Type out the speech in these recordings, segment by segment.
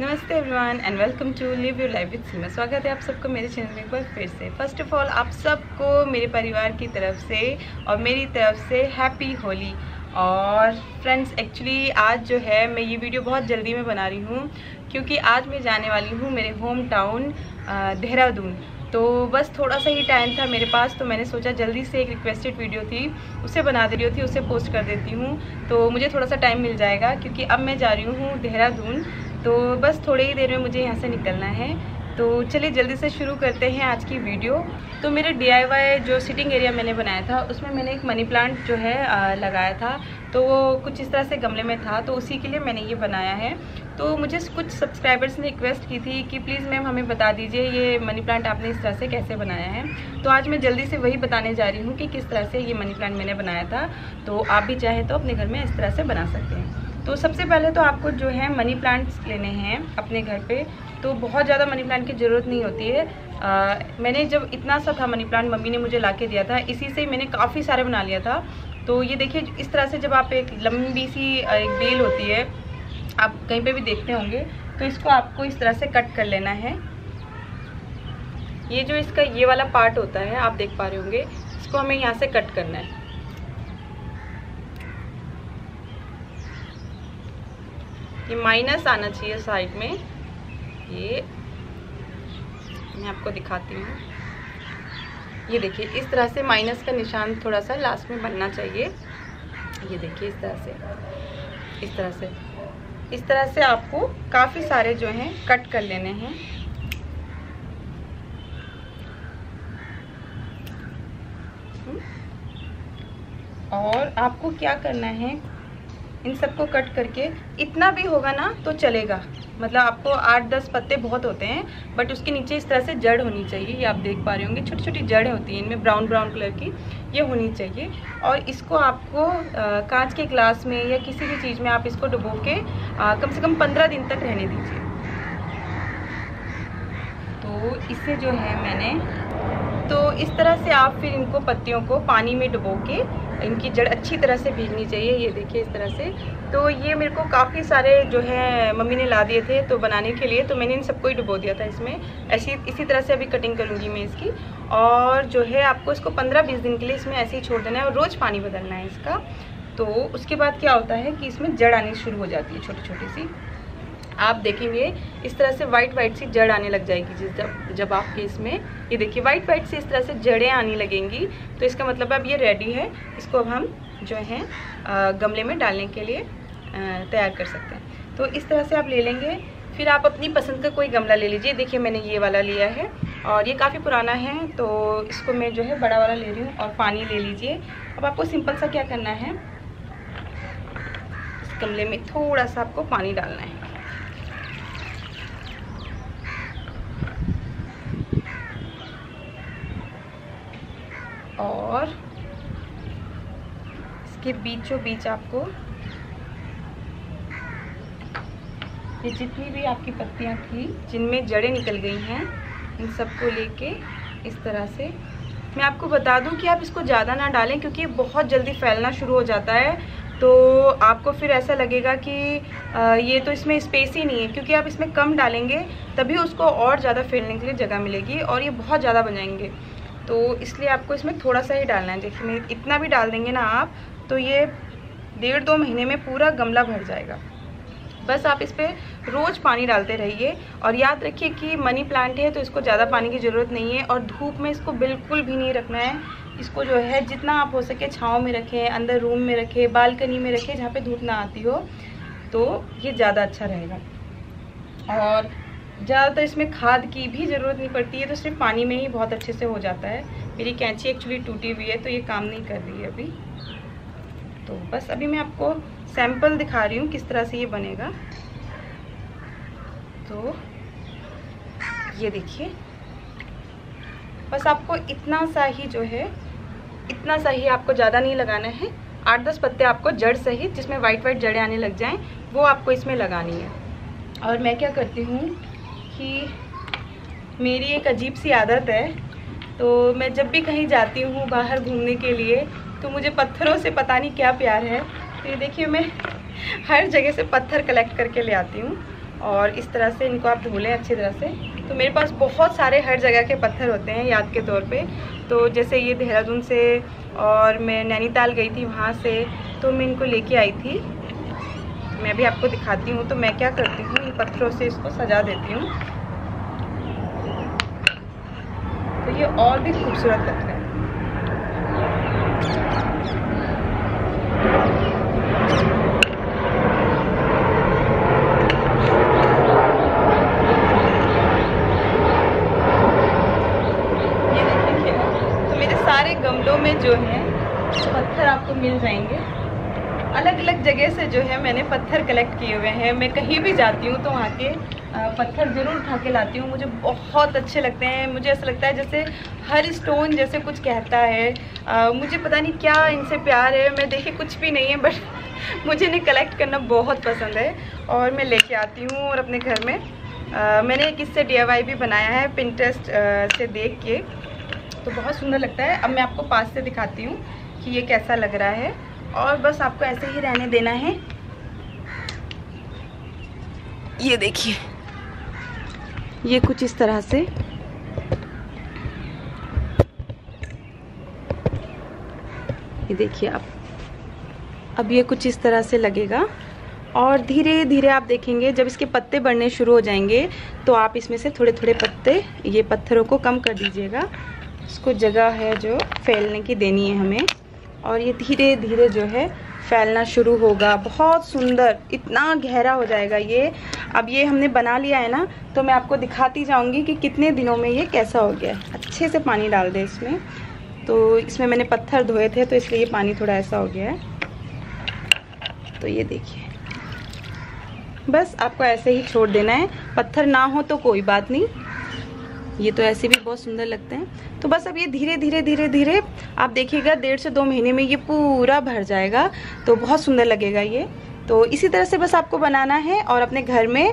नमस्ते everyone and welcome to live your life with Seema. स्वागत है आप सबको मेरे चैनल में एक बार फिर से। फर्स्ट ऑफ ऑल आप सबको मेरे परिवार की तरफ से और मेरी तरफ से हैप्पी होली। और फ्रेंड्स एक्चुअली आज जो है मैं ये वीडियो बहुत जल्दी में बना रही हूँ क्योंकि आज मैं जाने वाली हूँ मेरे होम टाउन देहरादून। तो बस थोड़ा सा ही टाइम था मेरे पास, तो मैंने सोचा जल्दी से एक रिक्वेस्टेड वीडियो थी उसे बना दे रही थी, उसे पोस्ट कर देती हूँ तो मुझे थोड़ा सा टाइम मिल जाएगा क्योंकि अब मैं जा रही हूँ देहरादून। तो बस थोड़ी ही देर में मुझे यहाँ से निकलना है, तो चलिए जल्दी से शुरू करते हैं आज की वीडियो। तो मेरे DIY जो सिटिंग एरिया मैंने बनाया था उसमें मैंने एक मनी प्लांट जो है लगाया था, तो वो कुछ इस तरह से गमले में था, तो उसी के लिए मैंने ये बनाया है। तो मुझे कुछ सब्सक्राइबर्स ने रिक्वेस्ट की थी कि प्लीज़ मैम हमें बता दीजिए ये मनी प्लांट आपने इस तरह से कैसे बनाया है, तो आज मैं जल्दी से वही बताने जा रही हूँ कि किस तरह से ये मनी प्लांट मैंने बनाया था। तो आप भी चाहें तो अपने घर में इस तरह से बना सकते हैं। तो सबसे पहले तो आपको जो है मनी प्लांट्स लेने हैं अपने घर पे। तो बहुत ज़्यादा मनी प्लांट की ज़रूरत नहीं होती है। मैंने जब इतना सा था मनी प्लांट मम्मी ने मुझे लाके दिया था, इसी से मैंने काफ़ी सारे बना लिया था। तो ये देखिए इस तरह से जब आप एक लंबी सी एक बेल होती है, आप कहीं पे भी देखते होंगे, तो इसको आपको इस तरह से कट कर लेना है। ये जो इसका ये वाला पार्ट होता है आप देख पा रहे होंगे, इसको हमें यहाँ से कट करना है। ये माइनस आना चाहिए साइड में, ये मैं आपको दिखाती हूँ। ये देखिए इस तरह से माइनस का निशान थोड़ा सा लास्ट में बनना चाहिए। ये देखिए इस तरह से, इस तरह से, इस तरह से आपको काफ़ी सारे जो हैं कट कर लेने हैं। और आपको क्या करना है, इन सबको कट करके इतना भी होगा ना तो चलेगा, मतलब आपको 8-10 पत्ते बहुत होते हैं, बट उसके नीचे इस तरह से जड़ होनी चाहिए। ये आप देख पा रहे होंगे छोटी छोटी जड़ होती है इनमें, ब्राउन ब्राउन कलर की, ये होनी चाहिए। और इसको आपको कांच के ग्लास में या किसी भी चीज़ में आप इसको डुबो के कम से कम 15 दिन तक रहने दीजिए। तो इससे जो है मैंने तो इस तरह से आप फिर इनको पत्तियों को पानी में डुबो के इनकी जड़ अच्छी तरह से भीगनी चाहिए। ये देखिए इस तरह से। तो ये मेरे को काफ़ी सारे जो है मम्मी ने ला दिए थे तो बनाने के लिए, तो मैंने इन सबको ही डुबो दिया था इसमें। ऐसी इसी तरह से अभी कटिंग करूँगी मैं इसकी। और जो है आपको इसको 15-20 दिन के लिए इसमें ऐसे ही छोड़ देना है और रोज़ पानी बदलना है इसका। तो उसके बाद क्या होता है कि इसमें जड़ आनी शुरू हो जाती है छोटी छोटी सी। आप देखेंगे इस तरह से वाइट वाइट सी जड़ आने लग जाएगी जब आपके इसमें, ये देखिए वाइट वाइट से इस तरह से जड़ें आने लगेंगी। तो इसका मतलब अब ये रेडी है, इसको अब हम जो है गमले में डालने के लिए तैयार कर सकते हैं। तो इस तरह से आप ले लेंगे, फिर आप अपनी पसंद का कोई गमला ले लीजिए। देखिए मैंने ये वाला लिया है और ये काफ़ी पुराना है, तो इसको मैं जो है बड़ा वाला ले रही हूँ। और पानी ले लीजिए। अब आपको सिंपल सा क्या करना है, इस गमले में थोड़ा सा आपको पानी डालना है। और इसके बीचों बीच आपको ये जितनी भी आपकी पत्तियां थी जिनमें जड़ें निकल गई हैं, इन सबको लेके इस तरह से। मैं आपको बता दूं कि आप इसको ज़्यादा ना डालें क्योंकि ये बहुत जल्दी फैलना शुरू हो जाता है, तो आपको फिर ऐसा लगेगा कि ये तो इसमें स्पेस ही नहीं है। क्योंकि आप इसमें कम डालेंगे तभी उसको और ज़्यादा फैलने के लिए जगह मिलेगी और ये बहुत ज़्यादा बन जाएंगे। तो इसलिए आपको इसमें थोड़ा सा ही डालना है। देखिए मैं इतना भी डाल देंगे ना आप, तो ये 1.5-2 महीने में पूरा गमला भर जाएगा। बस आप इस पर रोज़ पानी डालते रहिए। और याद रखिए कि मनी प्लांट है तो इसको ज़्यादा पानी की ज़रूरत नहीं है और धूप में इसको बिल्कुल भी नहीं रखना है। इसको जो है जितना आप हो सके छाँव में रखें, अंदर रूम में रखें, बालकनी में रखें जहाँ पर धूप ना आती हो, तो ये ज़्यादा अच्छा रहेगा। और ज़्यादातर इसमें खाद की भी ज़रूरत नहीं पड़ती है, तो सिर्फ पानी में ही बहुत अच्छे से हो जाता है। मेरी कैंची एक्चुअली टूटी हुई है तो ये काम नहीं कर रही है अभी। तो बस अभी मैं आपको सैंपल दिखा रही हूँ किस तरह से ये बनेगा। तो ये देखिए बस आपको इतना सा ही जो है, इतना सा ही आपको ज़्यादा नहीं लगाना है। 8-10 पत्ते आपको जड़ सहित जिसमें वाइट वाइट जड़ें आने लग जाएँ वो आपको इसमें लगानी है। और मैं क्या करती हूँ कि मेरी एक अजीब सी आदत है, तो मैं जब भी कहीं जाती हूँ बाहर घूमने के लिए तो मुझे पत्थरों से पता नहीं क्या प्यार है। तो ये देखिए मैं हर जगह से पत्थर कलेक्ट करके ले आती हूँ और इस तरह से इनको आप धो लें अच्छी तरह से। तो मेरे पास बहुत सारे हर जगह के पत्थर होते हैं याद के तौर पे। तो जैसे ये देहरादून से, और मैं नैनीताल गई थी वहाँ से, तो मैं इनको लेके आई थी। मैं भी आपको दिखाती हूँ। तो मैं क्या करती हूँ, इन पत्थरों से इसको सजा देती हूँ, तो ये और भी खूबसूरत लगता है। गमलों में जो है पत्थर आपको मिल जाएंगे, अलग अलग जगह से जो है मैंने पत्थर कलेक्ट किए हुए हैं। मैं कहीं भी जाती हूँ तो वहाँ के पत्थर ज़रूर उठा के लाती हूँ, मुझे बहुत अच्छे लगते हैं। मुझे ऐसा लगता है जैसे हर स्टोन जैसे कुछ कहता है, मुझे पता नहीं क्या इनसे प्यार है। मैं देखिए कुछ भी नहीं है, बट मुझे इन्हें कलेक्ट करना बहुत पसंद है और मैं लेके आती हूँ। और अपने घर में मैंने एक इससे DIY भी बनाया है Pinterest से देख के, तो बहुत सुंदर लगता है। अब मैं आपको पास से दिखाती हूँ कि ये कैसा लग रहा है, और बस आपको ऐसे ही रहने देना है। ये देखिए, ये कुछ इस तरह से। ये देखिए आप, अब ये कुछ इस तरह से लगेगा, और धीरे धीरे आप देखेंगे जब इसके पत्ते बढ़ने शुरू हो जाएंगे तो आप इसमें से थोड़े थोड़े पत्ते, ये पत्थरों को कम कर दीजिएगा। इसको जगह है जो फैलने की देनी है हमें, और ये धीरे धीरे जो है फैलना शुरू होगा। बहुत सुंदर, इतना गहरा हो जाएगा ये। अब ये हमने बना लिया है ना, तो मैं आपको दिखाती जाऊंगी कि कितने दिनों में ये कैसा हो गया। अच्छे से पानी डाल दें इसमें। तो इसमें मैंने पत्थर धोए थे तो इसलिए पानी थोड़ा ऐसा हो गया है। तो ये देखिए, बस आपको ऐसे ही छोड़ देना है। पत्थर ना हो तो कोई बात नहीं, ये तो ऐसे भी बहुत सुंदर लगते हैं। तो बस अब ये धीरे धीरे धीरे धीरे आप देखिएगा 1.5 से 2 महीने में ये पूरा भर जाएगा, तो बहुत सुंदर लगेगा ये। तो इसी तरह से बस आपको बनाना है, और अपने घर में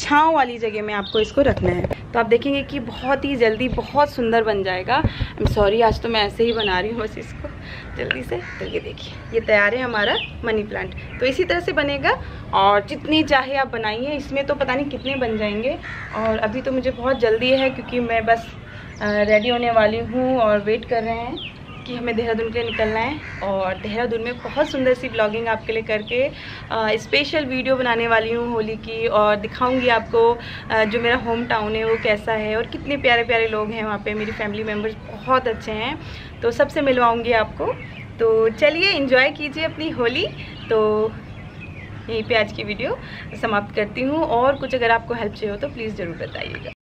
छांव वाली जगह में आपको इसको रखना है, तो आप देखेंगे कि बहुत ही जल्दी बहुत सुंदर बन जाएगा। सॉरी, आज तो मैं ऐसे ही बना रही हूँ बस इसको जल्दी से। तो ये देखिए, ये तैयार है हमारा मनी प्लांट। तो इसी तरह से बनेगा, और जितनी चाहे आप बनाइए। इसमें तो पता नहीं कितने बन जाएंगे, और अभी तो मुझे बहुत जल्दी है क्योंकि मैं बस रेडी होने वाली हूँ और वेट कर रहे हैं कि हमें देहरादून के लिए निकलना है। और देहरादून में बहुत सुंदर सी ब्लॉगिंग आपके लिए करके स्पेशल वीडियो बनाने वाली हूँ होली की, और दिखाऊंगी आपको जो मेरा होम टाउन है वो कैसा है, और कितने प्यारे प्यारे लोग हैं वहाँ पे। मेरी फैमिली मेम्बर्स बहुत अच्छे हैं, तो सबसे मिलवाऊंगी आपको। तो चलिए, इन्जॉय कीजिए अपनी होली। तो यहीं पर आज की वीडियो समाप्त करती हूँ, और कुछ अगर आपको हेल्प चाहिए हो तो प्लीज़ ज़रूर बताइएगा।